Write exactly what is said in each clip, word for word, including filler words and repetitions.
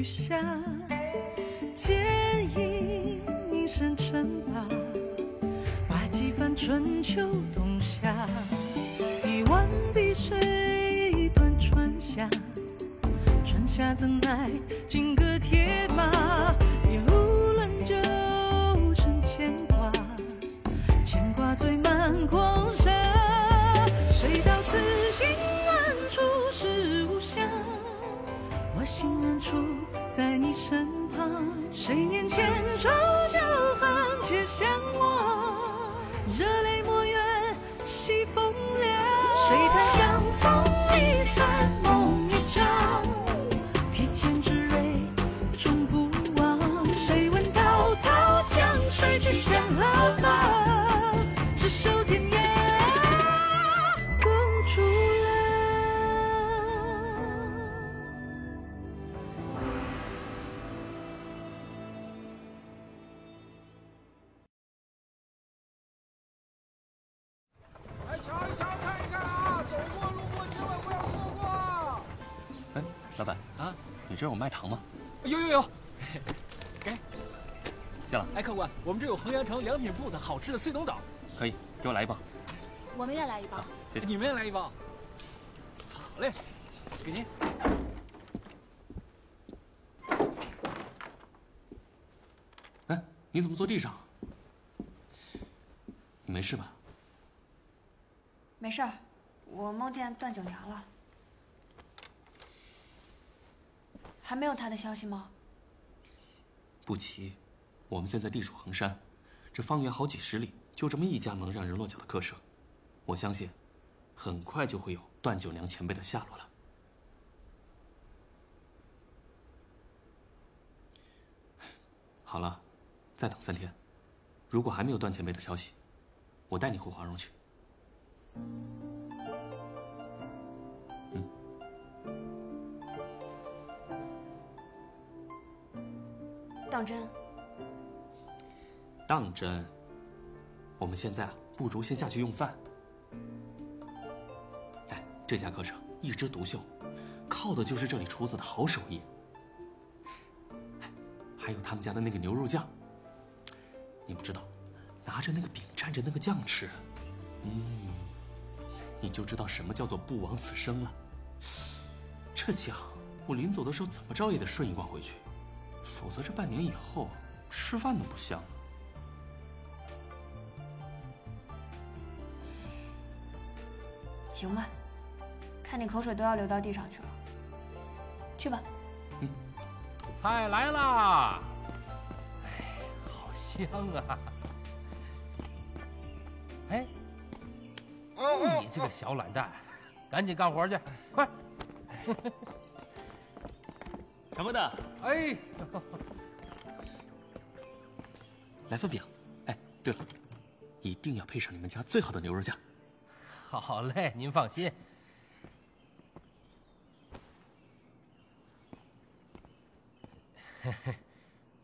雨下，剪影一身尘罢，把几番春秋冬夏，一碗碧水一段春夏，春夏怎奈金戈铁马，也无论旧尘牵挂，牵挂最满狂沙，谁道此心安处是无暇？ 我心安处，在你身旁。谁念千愁旧恨，且向我。热泪莫怨西风凉。谁叹相逢一散，梦一场。披剑之锐，终不忘。谁问滔滔江水去向何方？执手天涯，共处了。 瞧一瞧，看一看啊！走过路过，千万不要错过啊！哎，老板啊，你这有卖糖吗？有有有，给，谢了。哎，客官，我们这有衡阳城良品铺子，好吃的碎冬枣。可以，给我来一包。我们也来一包。谢谢。你们也来一包。好嘞，给您。哎，你怎么坐地上？你没事吧？ 没事儿，我梦见段九娘了。还没有她的消息吗？不急，我们现在地处衡山，这方圆好几十里，就这么一家能让人落脚的客舍，我相信，很快就会有段九娘前辈的下落了。好了，再等三天，如果还没有段前辈的消息，我带你回华容去。 嗯，当真？当真。我们现在啊，不如先下去用饭。哎，这家客舍一枝独秀，靠的就是这里厨子的好手艺，还有他们家的那个牛肉酱。你不知道，拿着那个饼蘸着那个酱吃，嗯。 你就知道什么叫做不枉此生了。这酱，我临走的时候怎么着也得顺一罐回去，否则这半年以后吃饭都不香了。行吧，看你口水都要流到地上去了，去吧。嗯，菜来啦！哎，好香啊！哎。 你这个小懒蛋，赶紧干活去，快！什么的，哎，来份饼。哎，对了，一定要配上你们家最好的牛肉酱。好嘞，您放心。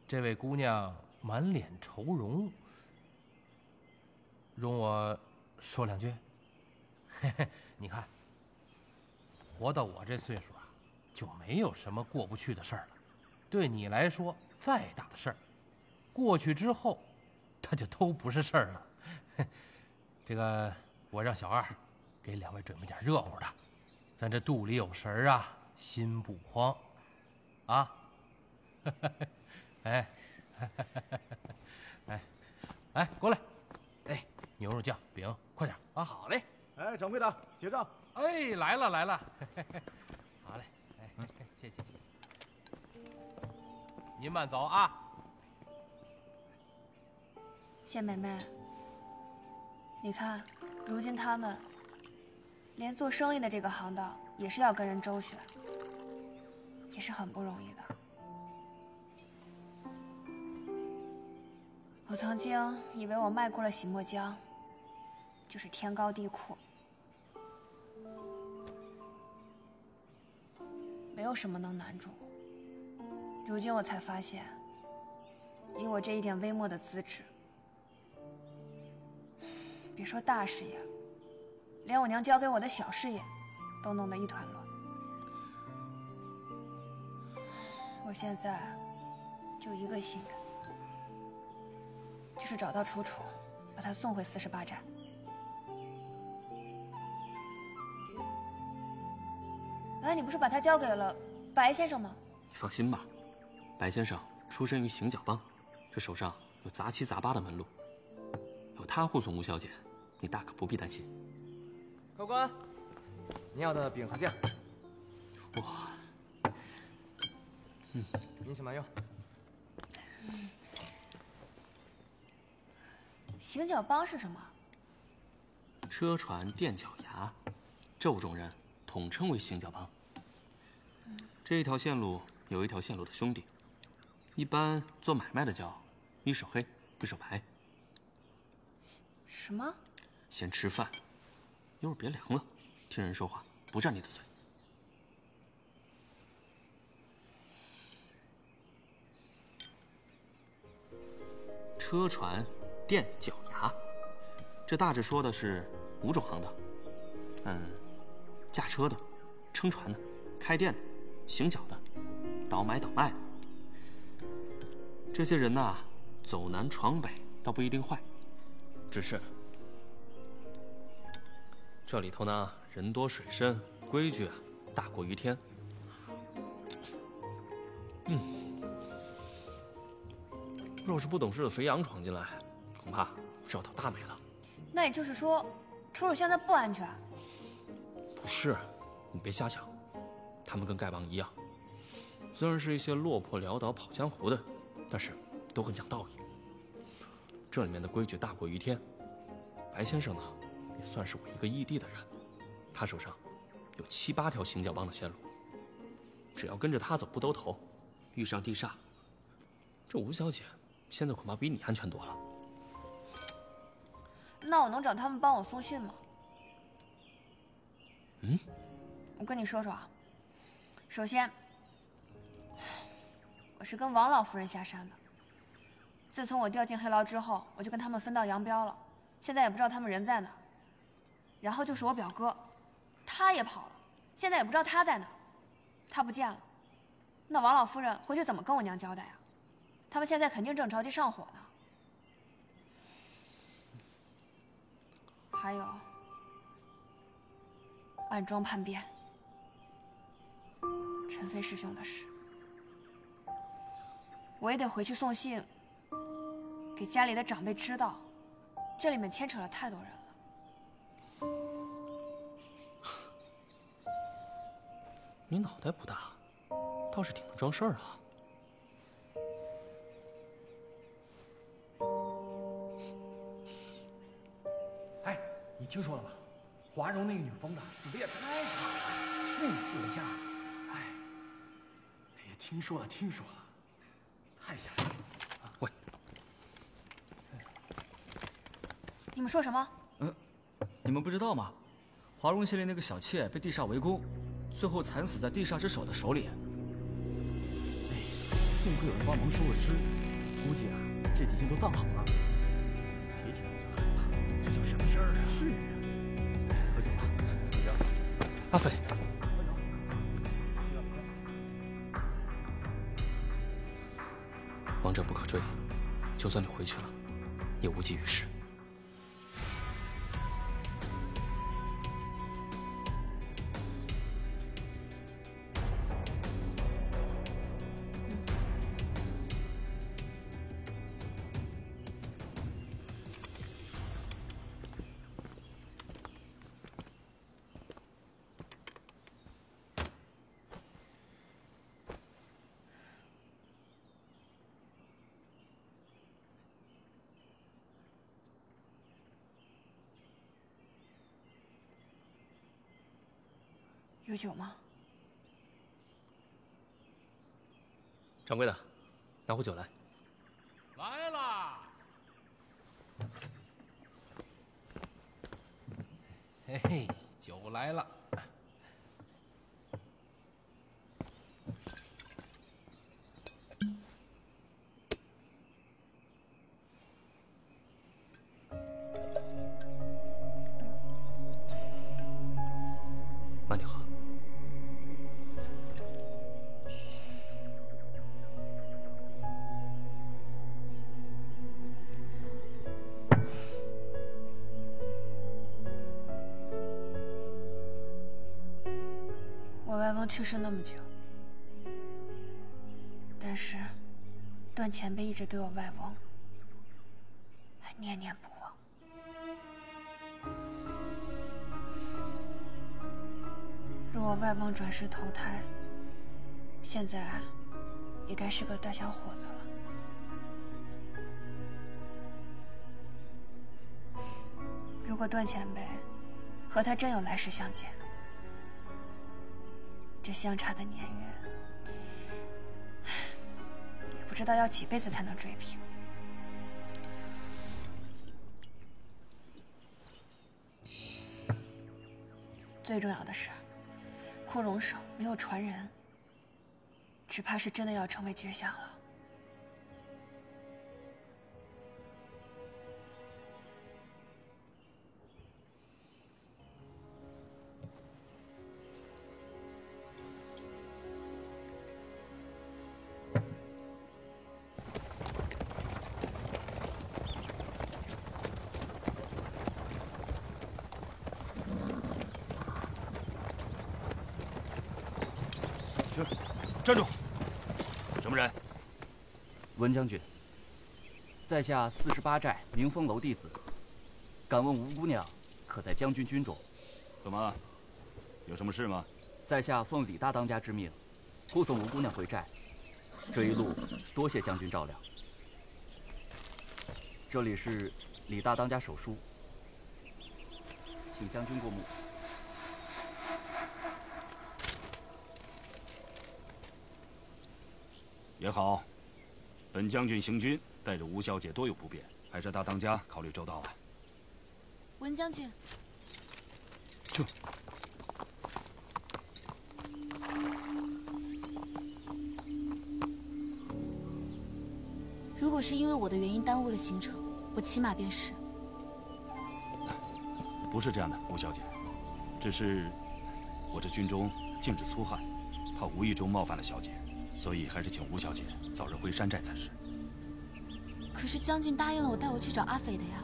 这位姑娘满脸愁容，容我说两句。 你看，活到我这岁数啊，就没有什么过不去的事儿了。对你来说，再大的事儿，过去之后，它就都不是事儿了。这个，我让小二给两位准备点热乎的，咱这肚里有食儿啊，心不慌，啊！哎，哎，哎，过来，哎，牛肉酱、饼，快点啊！好嘞。 哎，掌柜的，结账！哎，来了来了，好嘞，哎，谢谢谢谢，您慢走啊。谢妹妹，你看，如今他们连做生意的这个行当也是要跟人周旋，也是很不容易的。我曾经以为我迈过了洗墨江，就是天高地阔。 没有什么能难住我。如今我才发现，以我这一点微末的资质，别说大事业，连我娘交给我的小事业，都弄得一团乱。我现在就一个心愿，就是找到楚楚，把她送回四十八寨。哎、啊，你不是把她交给了白先生吗？你放心吧，白先生出身于行脚帮，这手上有杂七杂八的门路，有他护送吴小姐，你大可不必担心。客官，您要的饼和酱。哇。 嗯，您请慢用。嗯、行脚帮是什么？车船垫脚牙，这五种人统称为行脚帮。嗯、这一条线路有一条线路的兄弟，一般做买卖的叫一手黑，一手白。什么？先吃饭，一会儿别凉了，听人说话不占你的嘴。 车船垫脚牙，这大致说的是五种行当。嗯，驾车的、撑船的、开店的、行脚的、倒买倒卖的。这些人呐、啊，走南闯北倒不一定坏，只是这里头呢，人多水深，规矩啊大过于天。嗯。 若是不懂事的肥羊闯进来，恐怕是要倒大霉了。那也就是说，楚楚现在不安全。不是，你别瞎想，他们跟丐帮一样，虽然是一些落魄潦倒跑江湖的，但是都很讲道义。这里面的规矩大过于天。白先生呢，也算是我一个异地的人，他手上有七八条行脚帮的线路，只要跟着他走不兜头，遇上地煞，这吴小姐。 现在恐怕比你安全多了。那我能找他们帮我送信吗？嗯，我跟你说说啊。首先，我是跟王老夫人下山的。自从我掉进黑牢之后，我就跟他们分道扬镳了。现在也不知道他们人在哪儿。然后就是我表哥，他也跑了，现在也不知道他在哪儿。他不见了，那王老夫人回去怎么跟我娘交代啊？ 他们现在肯定正着急上火呢。还有，暗中叛变，陈飞师兄的事，我也得回去送信，给家里的长辈知道，这里面牵扯了太多人了。你脑袋不大，倒是挺能装事儿啊。 你听说了吧？华柔那个女疯子死的也太惨了，那四下，哎，哎呀，听说了，听说了，太吓人了！喂，你们说什么？嗯，你们不知道吗？华容县里那个小妾被地煞围攻，最后惨死在地煞之手的手里。哎，幸亏有人帮忙收了尸，估计啊，这几天都葬好了。提起来我就害怕。 这叫什么事儿啊！是啊，喝酒吧，阿飞，王者不可追，就算你回去了，也无济于事。嗯 有酒吗？掌柜的，拿壶酒来。来啦！嘿嘿，酒来了。慢点喝。刚去世那么久，但是段前辈一直对我外翁还念念不忘。若我外翁转世投胎，现在也该是个大小伙子了。 如果段前辈和他真有来世相见，这相差的年月，也不知道要几辈子才能追平。最重要的是，枯荣手没有传人，只怕是真的要成为绝响了。 站住！什么人？文将军，在下四十八寨宁风楼弟子，敢问吴姑娘可在将军军中？怎么，有什么事吗？在下奉李大当家之命，护送吴姑娘回寨。这一路多谢将军照料。这里是李大当家手书，请将军过目。 也好，本将军行军带着吴小姐多有不便，还是大当家考虑周到啊。文将军，去。如果是因为我的原因耽误了行程，我骑马便是。不是这样的，吴小姐，只是我这军中禁止粗汉，怕无意中冒犯了小姐。 所以还是请吴小姐早日回山寨才是。可是将军答应了我带我去找阿斐的呀。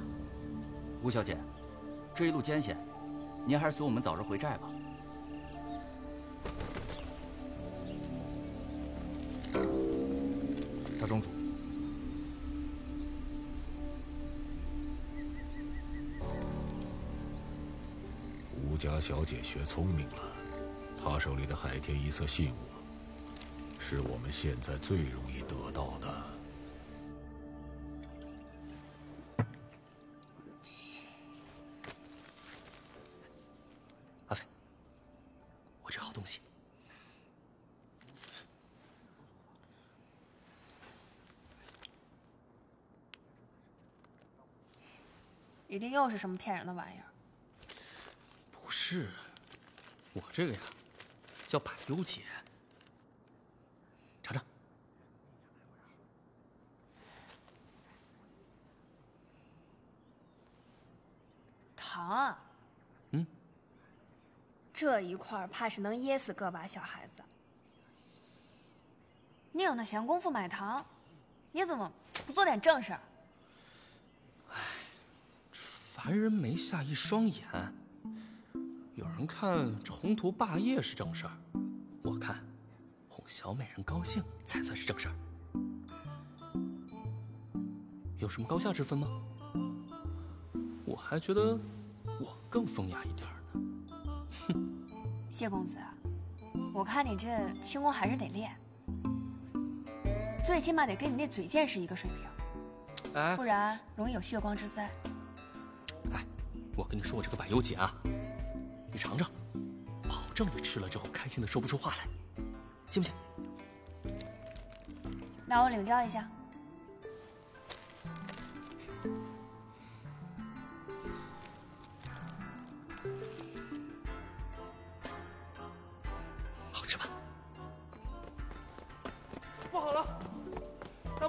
吴小姐，这一路艰险，您还是随我们早日回寨吧。大庄主，吴家小姐学聪明了，她手里的海天一色信物。 是我们现在最容易得到的。阿飞，我这好东西。一定又是什么骗人的玩意儿？不是，我这个呀，叫百忧解。 啊，嗯，这一块怕是能噎死个把小孩子。你有那闲工夫买糖，你怎么不做点正事儿？哎，这凡人没下一双眼。有人看这宏图霸业是正事儿，我看哄小美人高兴才算是正事儿。有什么高下之分吗？我还觉得。 我更风雅一点呢，哼！谢公子，我看你这轻功还是得练，最起码得跟你那嘴剑是一个水平，哎，不然容易有血光之灾。哎，我跟你说，我这个百忧解啊，你尝尝，保证你吃了之后开心的说不出话来，信不信？那我领教一下。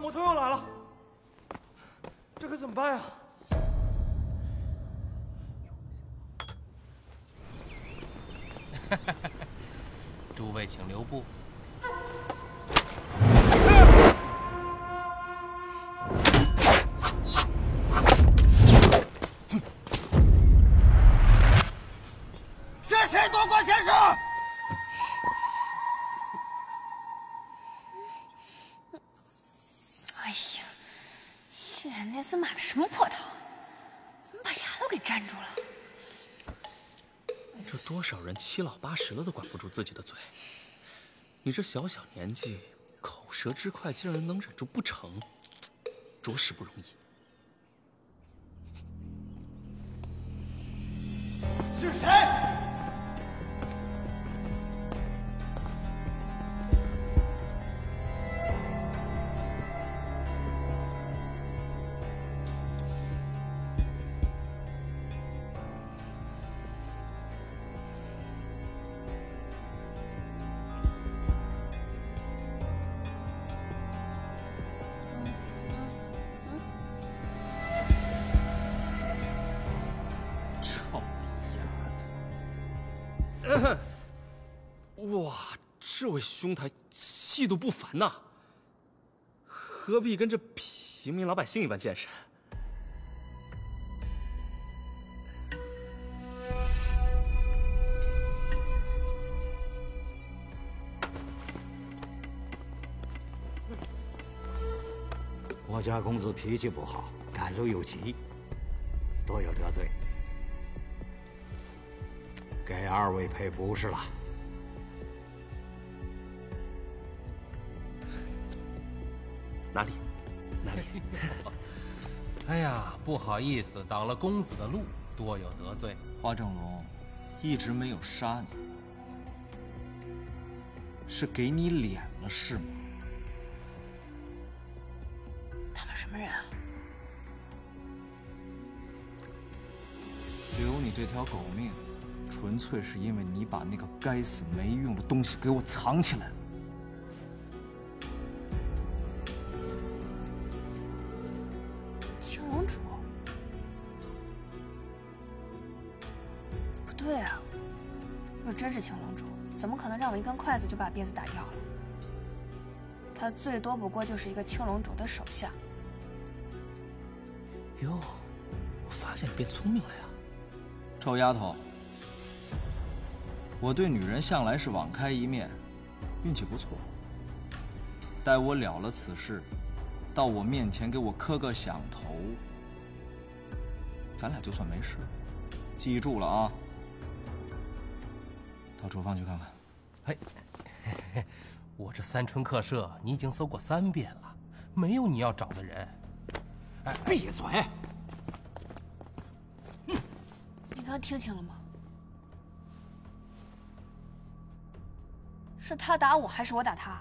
魔头又来了，这可怎么办呀？诸位请留步。是谁夺过先生？什么破糖？怎么把牙都给粘住了？这多少人七老八十了都管不住自己的嘴，你这小小年纪口舌之快，竟然能忍住不成，着实不容易。是谁？ 这位兄台气度不凡呐，何必跟这平民老百姓一般见识？我家公子脾气不好，赶路有急，多有得罪，给二位赔不是了。 哪里？哪里？哎呀，不好意思，挡了公子的路，多有得罪。花正龙一直没有杀你，是给你脸了是吗？他们什么人啊？留你这条狗命，纯粹是因为你把那个该死没用的东西给我藏起来了。 让我一根筷子就把鞭子打掉了，他最多不过就是一个青龙主的手下。哟，我发现你变聪明了呀，臭丫头！我对女人向来是网开一面，运气不错。待我了了此事，到我面前给我磕个响头，咱俩就算没事。记住了啊，到厨房去看看。 哎，我这三春客舍你已经搜过三遍了，没有你要找的人。哎，闭嘴！嗯，你刚听清了吗？是他打我还是我打他？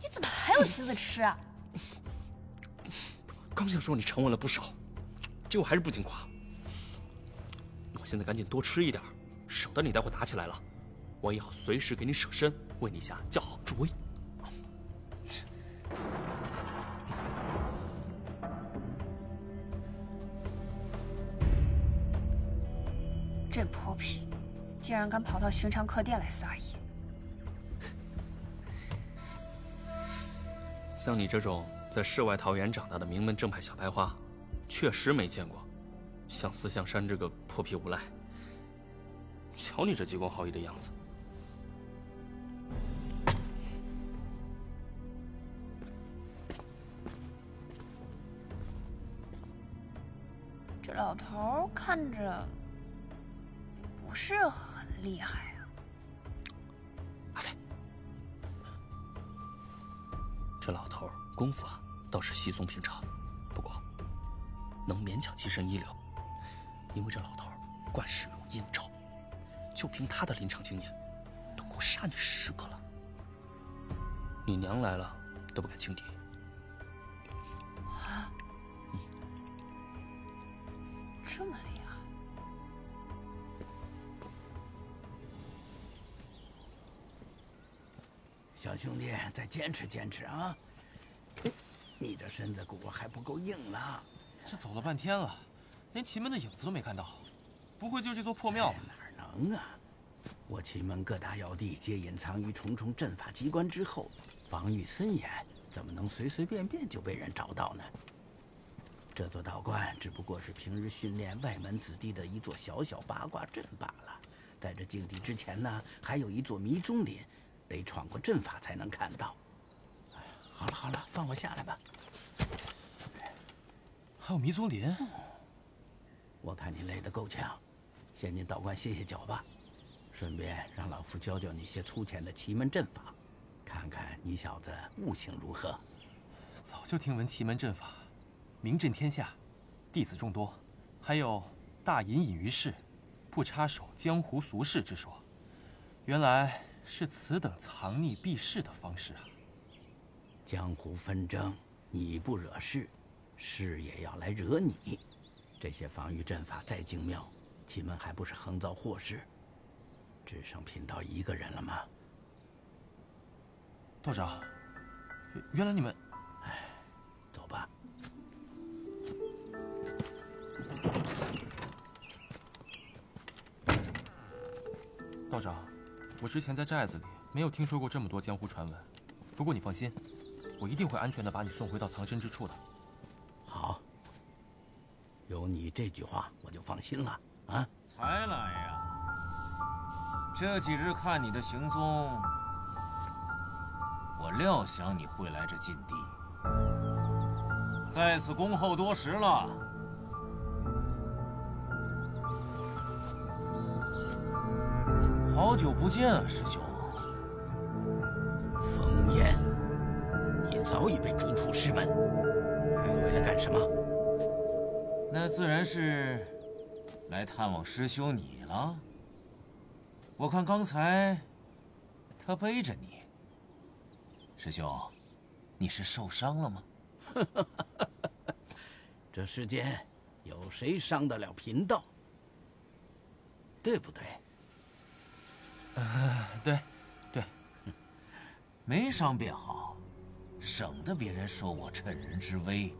你怎么还有心思吃啊？刚想说你沉稳了不少，结果还是不经夸。我现在赶紧多吃一点。 省得你待会打起来了，我也好随时给你舍身，为你下叫好主意。这泼皮，竟然敢跑到寻常客店来撒野！像你这种在世外桃源长大的名门正派小白花，确实没见过。像四象山这个泼皮无赖。 瞧你这急公好义的样子，这老头看着不是很厉害啊。阿飞，这老头功夫啊倒是稀松平常，不过能勉强跻身一流，因为这老头惯使用阴招。 就凭他的临场经验，都够杀你十个了。你娘来了都不敢轻敌。啊，嗯，这么厉害！小兄弟，再坚持坚持啊！你这身子骨还不够硬了。这走了半天了，连奇门的影子都没看到，不会就这座破庙吧？ 能啊！我奇门各大要地皆隐藏于重重阵法机关之后，防御森严，怎么能随随便便就被人找到呢？这座道观只不过是平日训练外门子弟的一座小小八卦阵罢了。在这境地之前呢，还有一座迷踪林，得闯过阵法才能看到。好了好了，放我下来吧。还有迷踪林。我看你累得够呛，先进道观歇歇脚吧，顺便让老夫教教你些粗浅的奇门阵法，看看你小子悟性如何。早就听闻奇门阵法，名震天下，弟子众多，还有大隐隐于市，不插手江湖俗事之说。原来是此等藏匿避世的方式啊！江湖纷争，你不惹事，事也要来惹你。这些防御阵法再精妙，奇门还不是横遭祸事？只剩贫道一个人了吗？道长，原来你们……哎，走吧。道长，我之前在寨子里没有听说过这么多江湖传闻，不过你放心，我一定会安全的把你送回到藏身之处的。好。 有你这句话，我就放心了啊！才来呀！这几日看你的行踪，我料想你会来这禁地，在此恭候多时了。好久不见啊，师兄！冯无言，你早已被逐出师门，还回来干什么？ 那自然是来探望师兄你了。我看刚才他背着你，师兄，你是受伤了吗？这世间有谁伤得了贫道？对不对？啊，对，对，没伤便好，省得别人说我趁人之危。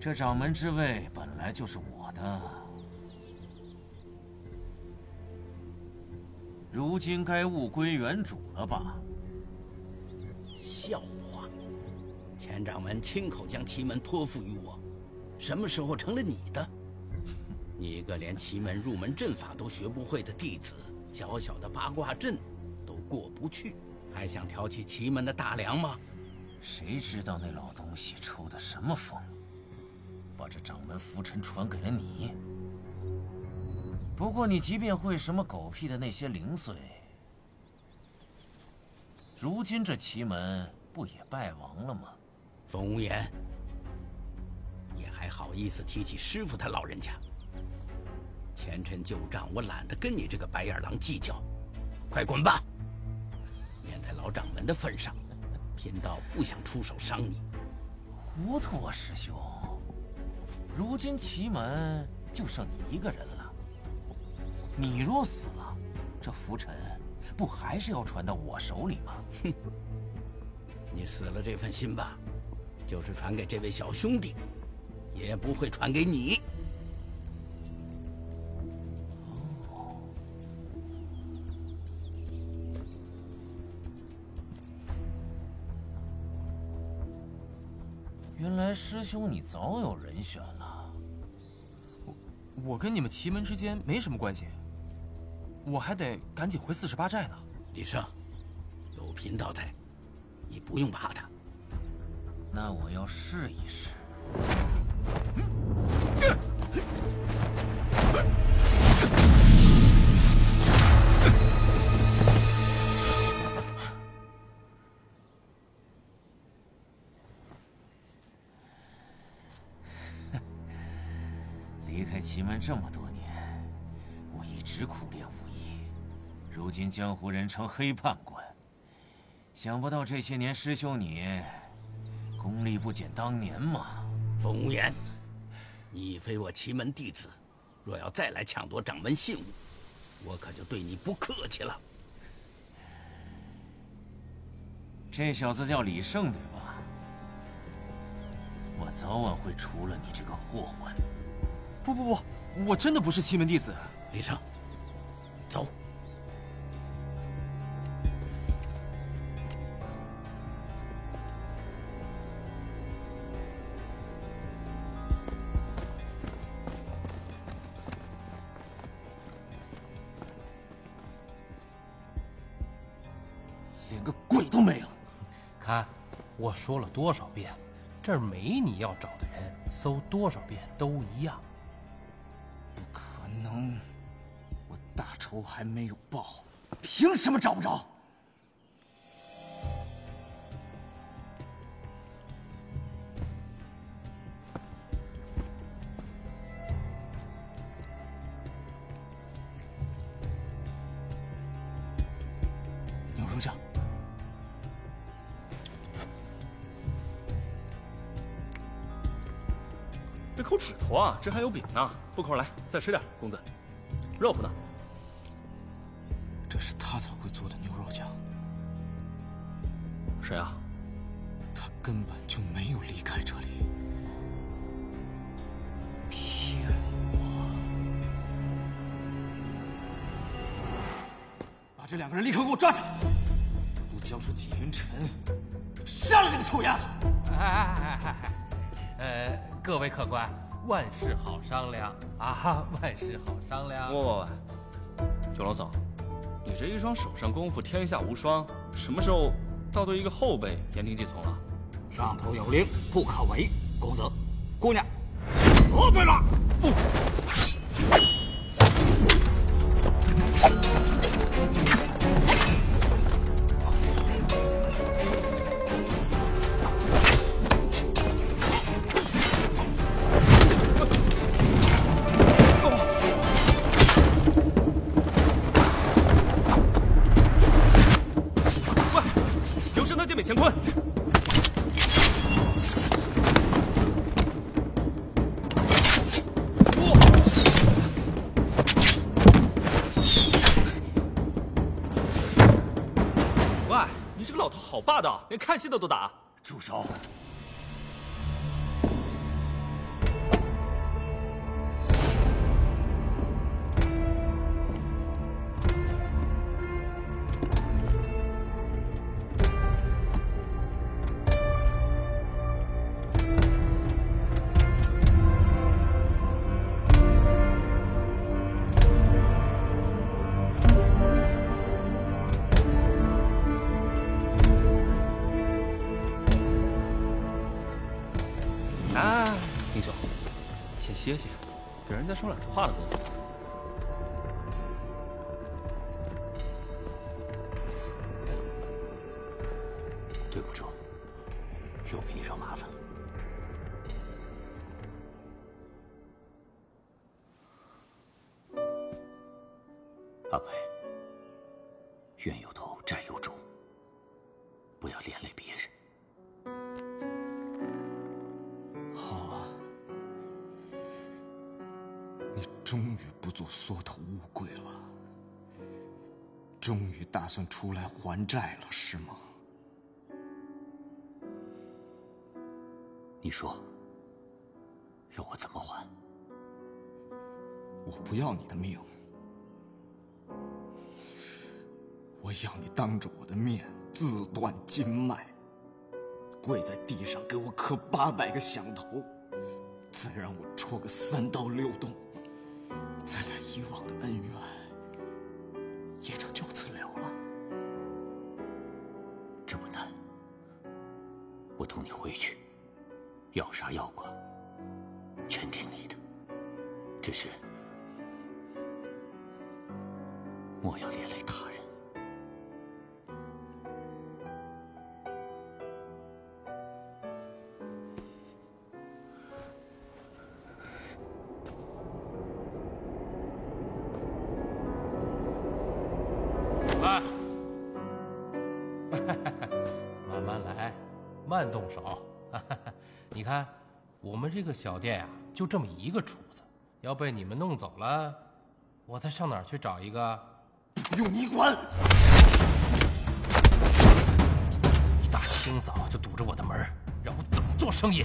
这掌门之位本来就是我的，如今该物归原主了吧？笑话！前掌门亲口将奇门托付于我，什么时候成了你的？你一个连奇门入门阵法都学不会的弟子，小小的八卦阵都过不去，还想挑起奇门的大梁吗？谁知道那老东西抽的什么风？ 把这掌门拂尘传给了你。不过你即便会什么狗屁的那些零碎，如今这奇门不也败亡了吗？冯无言，你还好意思提起师傅他老人家？前尘旧账，我懒得跟你这个白眼狼计较，快滚吧！念在老掌门的份上，贫道不想出手伤你。糊涂啊，师兄！ 如今奇门就剩你一个人了，你若死了，这拂尘不还是要传到我手里吗？哼！你死了这份心吧，就是传给这位小兄弟，也不会传给你。哦，原来师兄你早有人选了。 我跟你们奇门之间没什么关系，我还得赶紧回四十八寨呢。李胜，有贫道在，你不用怕他。那我要试一试。奇门这么多年，我一直苦练武艺，如今江湖人称黑判官。想不到这些年师兄你，功力不减当年嘛。冯无言，你非我奇门弟子，若要再来抢夺掌门信物，我可就对你不客气了。这小子叫李胜对吧？我早晚会除了你这个祸患。 不不不，我真的不是奇门弟子。李胜，走。连个鬼都没有，看，我说了多少遍，这儿没你要找的人，搜多少遍都一样。不可能，我大仇还没有报，凭什么找不着？ 抠指头啊，这还有饼呢，不抠来，再吃点。公子，肉铺呢？这是他才会做的牛肉酱。谁啊？他根本就没有离开这里。骗我！把这两个人立刻给我抓起来，不交出纪云尘，杀了这个臭丫头！哎哎哎哎哎，呃。 各位客官，万事好商量啊！万事好商量。喂喂喂，九龙嫂，你这一双手上功夫天下无双，什么时候到对一个后辈言听计从了？上头有令，不可违。公子，姑娘，得罪了。不。连看戏的都打！住手！歇歇，给人家说两句话的功夫。对不住，又给你惹麻烦了。阿培，冤有头，债有主，不要连累别人。 终于不做缩头乌龟了，终于打算出来还债了，是吗？你说，要我怎么还？我不要你的命，我要你当着我的面自断筋脉，跪在地上给我磕八百个响头，再让我戳个三刀六洞。 咱俩以往的恩怨也就就此了了。这不难，我同你回去，要杀要剐，全听你的。只是莫要连累他人。慢动手，你看，我们这个小店呀、啊，就这么一个厨子，要被你们弄走了，我再上哪儿去找一个？不用你管！一大清早就堵着我的门，让我怎么做生意？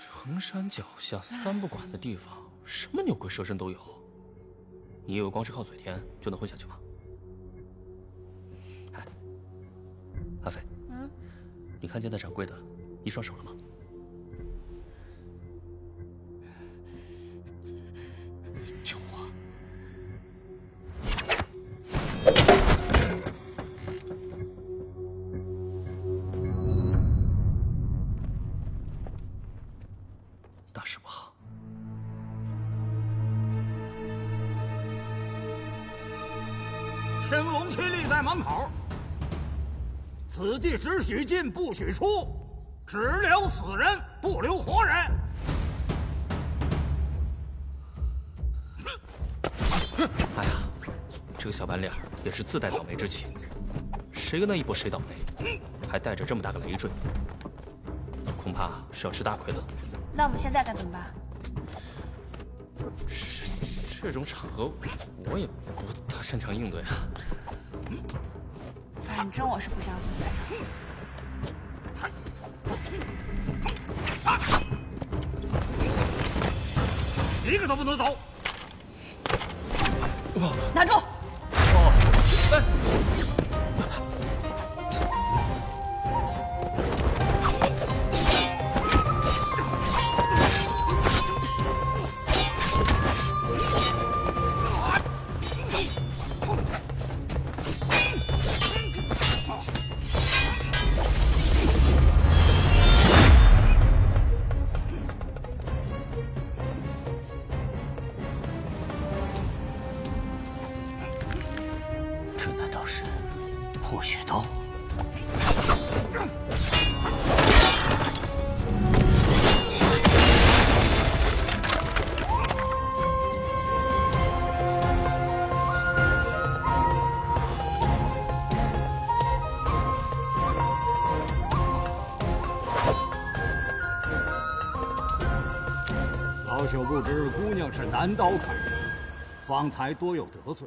城山脚下三不管的地方，什么牛鬼蛇神都有。你以为光是靠嘴甜就能混下去吗？ 阿飞，嗯，你看见那掌柜的一双手了吗？救我！青龙亲立在门口，此地只许进不许出，只留死人不留活人。哎呀，这个小白脸也是自带倒霉之气，谁跟他一搏谁倒霉，还带着这么大个累赘，恐怕是要吃大亏了。那我们现在该怎么办？ 这种场合，我也不大擅长应对啊。反正我是不想死在这儿。走，一个都不能走！拿住！哦，哎。 朽不知姑娘是南刀砍人，方才多有得罪。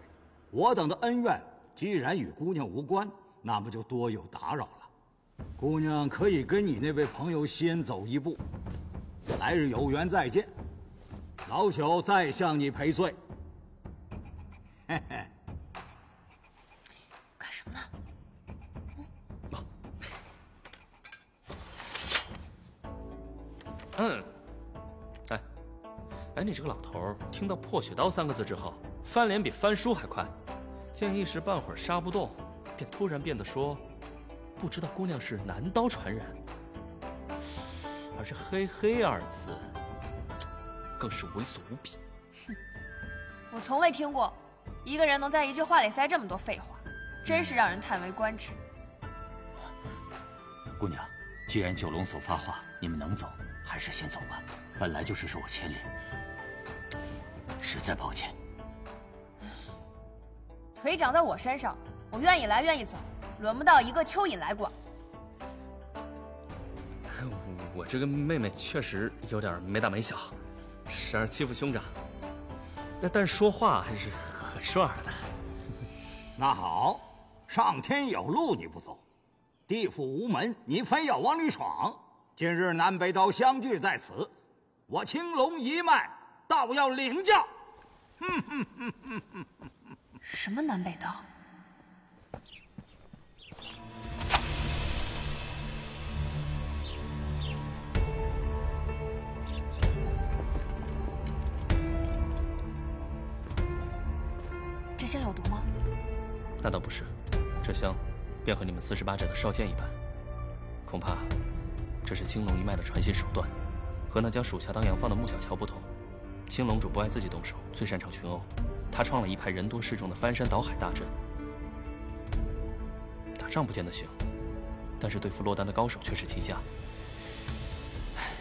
我等的恩怨既然与姑娘无关，那么就多有打扰了。姑娘可以跟你那位朋友先走一步，来日有缘再见。老朽再向你赔罪。嘿嘿，干什么呢？嗯。嗯 哎，你这个老头，听到“破血刀”三个字之后，翻脸比翻书还快，见一时半会儿杀不动，便突然变得说：“不知道姑娘是南刀传人。”而这“嘿嘿”二字，更是猥琐无比。哼，我从未听过一个人能在一句话里塞这么多废话，真是让人叹为观止。姑娘，既然九龙所发话，你们能走，还是先走吧。 本来就是受我牵连，实在抱歉。腿长在我身上，我愿意来愿意走，轮不到一个蚯蚓来管。我这个妹妹确实有点没大没小，时而欺负兄长，但但是说话还是很顺耳的。那好，上天有路你不走，地府无门你非要往里闯。今日南北刀相聚在此。 我青龙一脉道要领教，什么南北道？这香有毒吗？那倒不是，这香便和你们四十八掌的少剑一般，恐怕这是青龙一脉的传信手段。 和那将属下当杨放的穆小乔不同，青龙主不爱自己动手，最擅长群殴。他创了一派人多势众的翻山倒海大阵，打仗不见得行，但是对付落单的高手却是极佳。唉，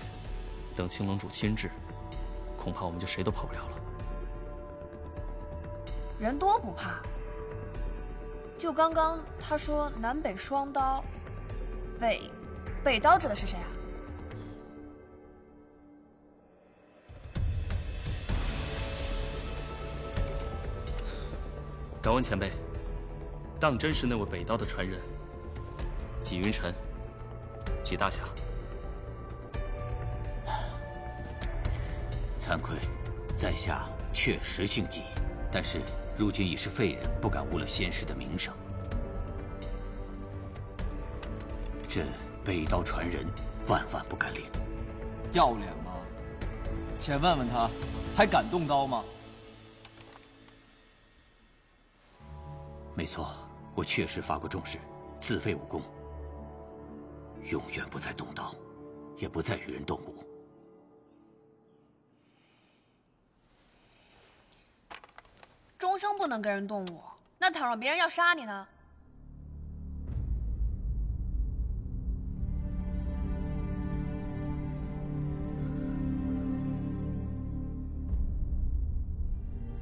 等青龙主亲至，恐怕我们就谁都跑不了了。人多不怕，就刚刚他说南北双刀，北北刀指的是谁啊？ 敢问前辈，当真是那位北道的传人，纪云尘，纪大侠。惭愧，在下确实姓纪，但是如今已是废人，不敢污了先师的名声。这北道传人，万万不敢领。要脸吗？且问问他，还敢动刀吗？ 没错，我确实发过重誓，自废武功，永远不再动刀，也不再与人动武。终生不能跟人动武，那倘若别人要杀你呢？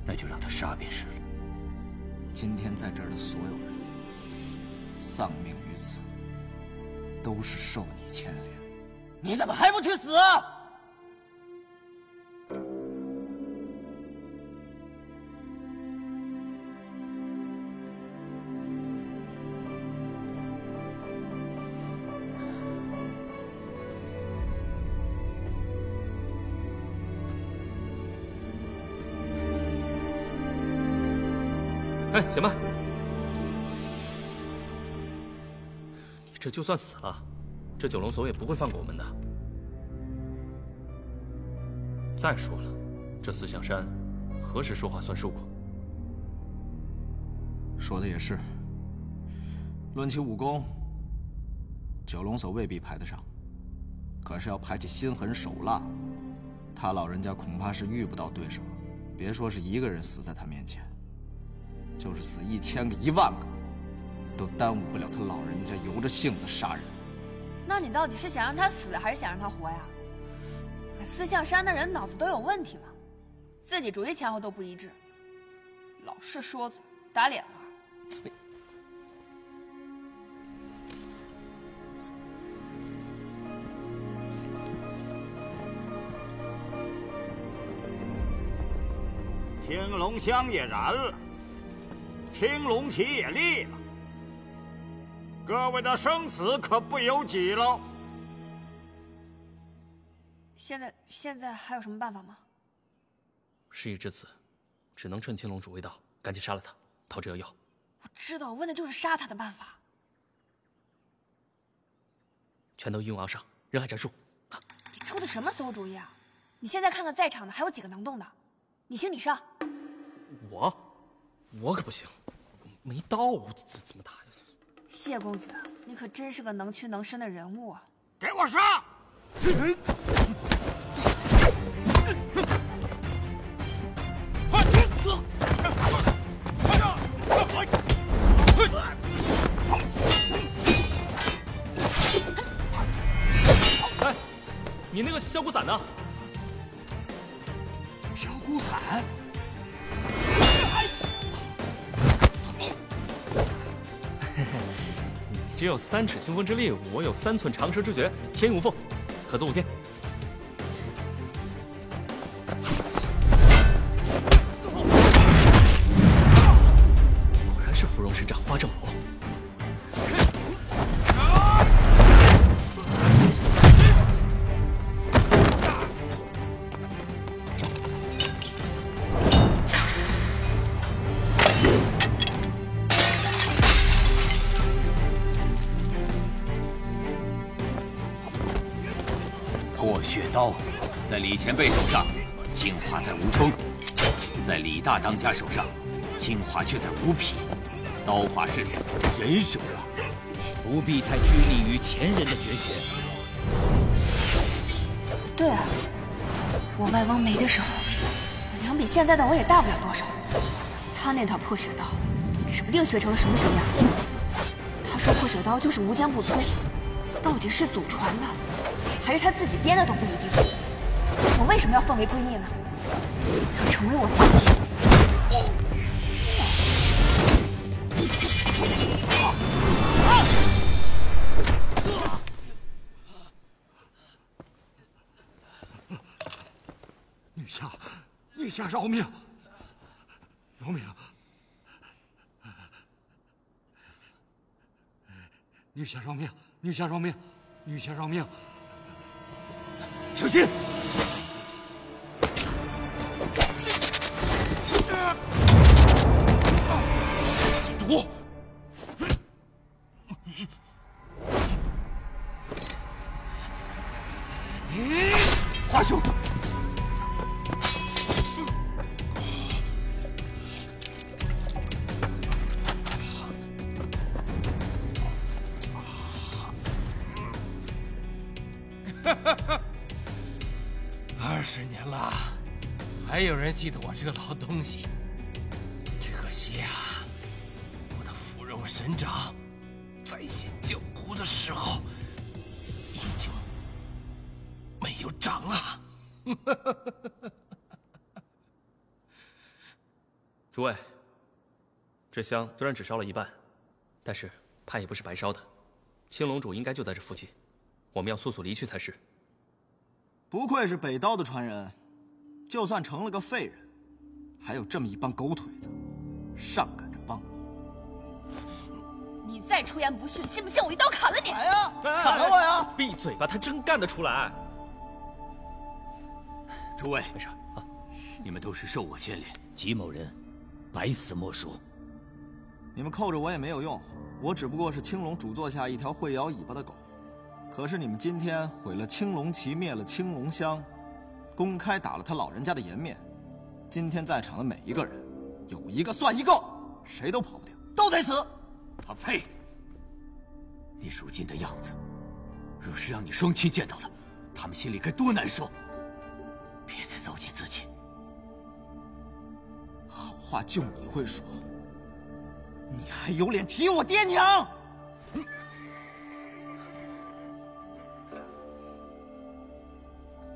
那就让他杀便是了。今天在这儿的所有人，丧命于此，都是受你牵连。你怎么还不去死啊？ 哎，小曼，你这就算死了，这九龙总也不会放过我们的。再说了，这四象山何时说话算数过？说的也是。论起武功，九龙总未必排得上，可是要排起心狠手辣，他老人家恐怕是遇不到对手。别说是一个人死在他面前。 就是死一千个、一万个，都耽误不了他老人家由着性子杀人。那你到底是想让他死，还是想让他活呀？四象山的人脑子都有问题吗？自己主意前后都不一致，老是说嘴、打脸玩。青龙香也燃了。 青龙旗也立了，各位的生死可不由己喽。现在现在还有什么办法吗？事已至此，只能趁青龙主未到，赶紧杀了他，讨制药药。我知道，我问的就是杀他的办法。全都一拥而上，人海战术。啊、你出的什么馊主意啊？你现在看看在场的还有几个能动的？你行，你上。我。 我可不行，我没刀，我怎怎么打呀？谢公子，你可真是个能屈能伸的人物啊！给我杀！哎，你那个小骨散呢？小骨散。 只有三尺清风之力，我有三寸长蛇之诀，天衣无缝，可奏舞剑。果然是芙蓉神掌花正楼。 刀在李前辈手上，精华在吴峰；在李大当家手上，精华却在吴匹。刀法是死，人是活，不必太拘泥于前人的绝学。对啊，我外翁没的时候，两比现在的我也大不了多少。他那套破雪刀，指不定学成了什么熊样。他说破雪刀就是无坚不摧，到底是祖传的？ 还是他自己编的都不一定。我为什么要奉为圭臬呢？要成为我自己。女侠，女侠饶命！饶命！女侠饶命！女侠饶命！女侠饶命！ 小心！毒！华兄，哈哈哈！ 二十年了，还有人记得我这个老东西，只可惜啊，我神掌再现江湖的时候，已经没有掌了。诸位，这香虽然只烧了一半，但是怕也不是白烧的。青龙主应该就在这附近，我们要速速离去才是。不愧是北刀的传人，就算成了个废人，还有这么一帮狗腿子，上赶着帮你。 你再出言不逊，信不信我一刀砍了你？来呀，砍了我呀！闭嘴吧，他真干得出来。诸位，没事啊，你们都是受我牵连，吉某人，百死莫赎。你们扣着我也没有用，我只不过是青龙主座下一条会摇尾巴的狗。可是你们今天毁了青龙旗，灭了青龙香，公开打了他老人家的颜面。今天在场的每一个人，有一个算一个，谁都跑不掉，都得死。 我呸！你如今的样子，若是让你双亲见到了，他们心里该多难受！别再糟践自己。好话就你会说，你还有脸提我爹娘？嗯、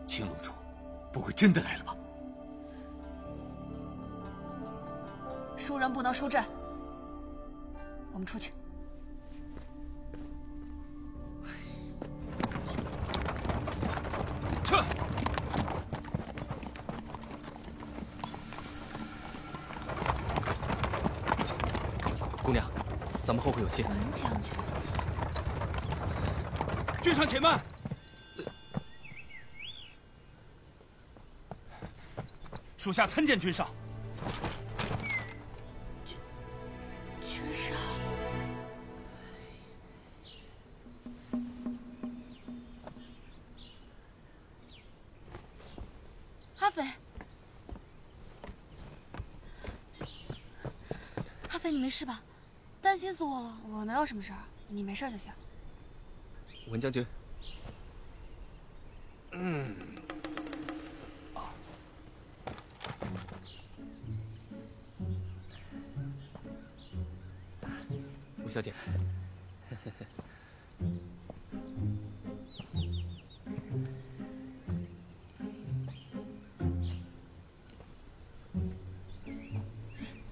青龙主，不会真的来了吧？输人不能输阵。 我们出去。撤！姑娘，咱们后会有期。文将军，追上且慢！属下参见君上。 没事吧？担心死我了！我能有什么事儿？你没事就行。文将军，嗯，啊，吴小姐，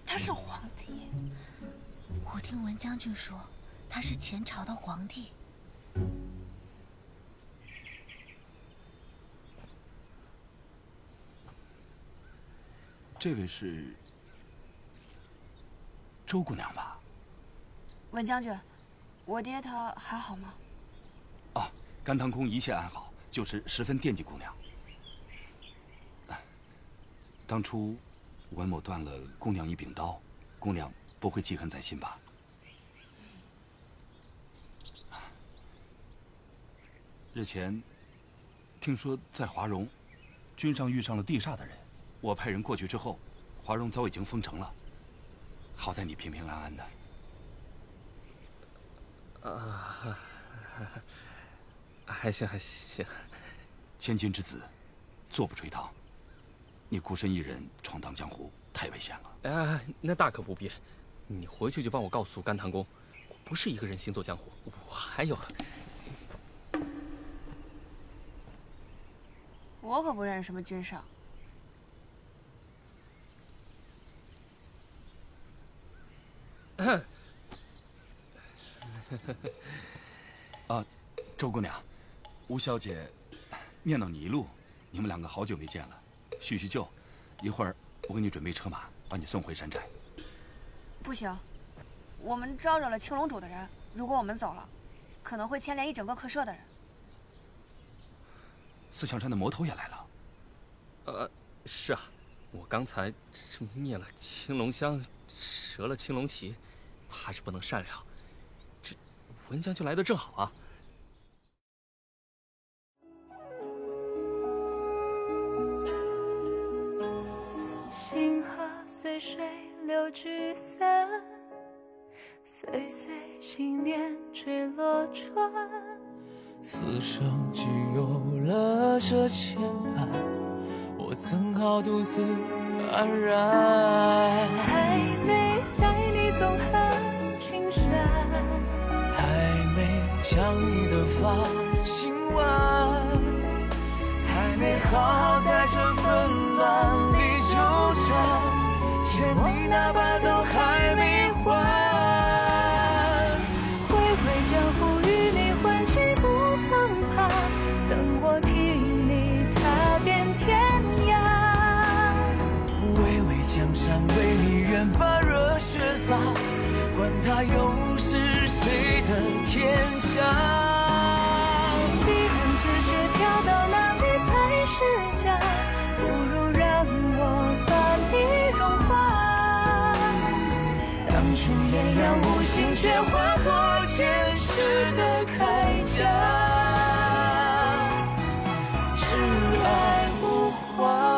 他是皇帝。 我听文将军说，他是前朝的皇帝。这位是周姑娘吧？文将军，我爹他还好吗？啊，甘棠宫一切安好，就是十分惦记姑娘。当初文某断了姑娘一柄刀，姑娘不会记恨在心吧？ 日前，听说在华容，君上遇上了地煞的人。我派人过去之后，华容早已经封城了。好在你平平安安的。啊，还行还行。千金之子，坐不垂堂。你孤身一人闯荡江湖，太危险了。啊，那大可不必。你回去就帮我告诉甘棠宫，我不是一个人行走江湖，我还有。 我可不认识什么君上。啊，周姑娘，吴小姐念叨你一路，你们两个好久没见了，叙叙旧。一会儿我给你准备车马，把你送回山寨。不行，我们招惹了青龙主的人，如果我们走了，可能会牵连一整个客舍的人。 四象山的魔头也来了，呃，是啊，我刚才这灭了青龙香，折了青龙旗，怕是不能善了。这文将军来的正好啊。 星河随水流聚散，岁岁新年坠落川。 此生只有了这牵绊，我怎好独自安然？还没带你纵横青山。将你的发亲吻，还没好在这纷乱里纠缠，欠你那把刀还没还。挥挥脚步与你换气不曾怕，等我替你踏遍天涯。巍巍江山为你愿把热血洒。 管他又是谁的天下，既然只是飘到哪里才是家，不如让我把你融化。当初炎凉无心，却化作坚实的铠甲，挚爱无话。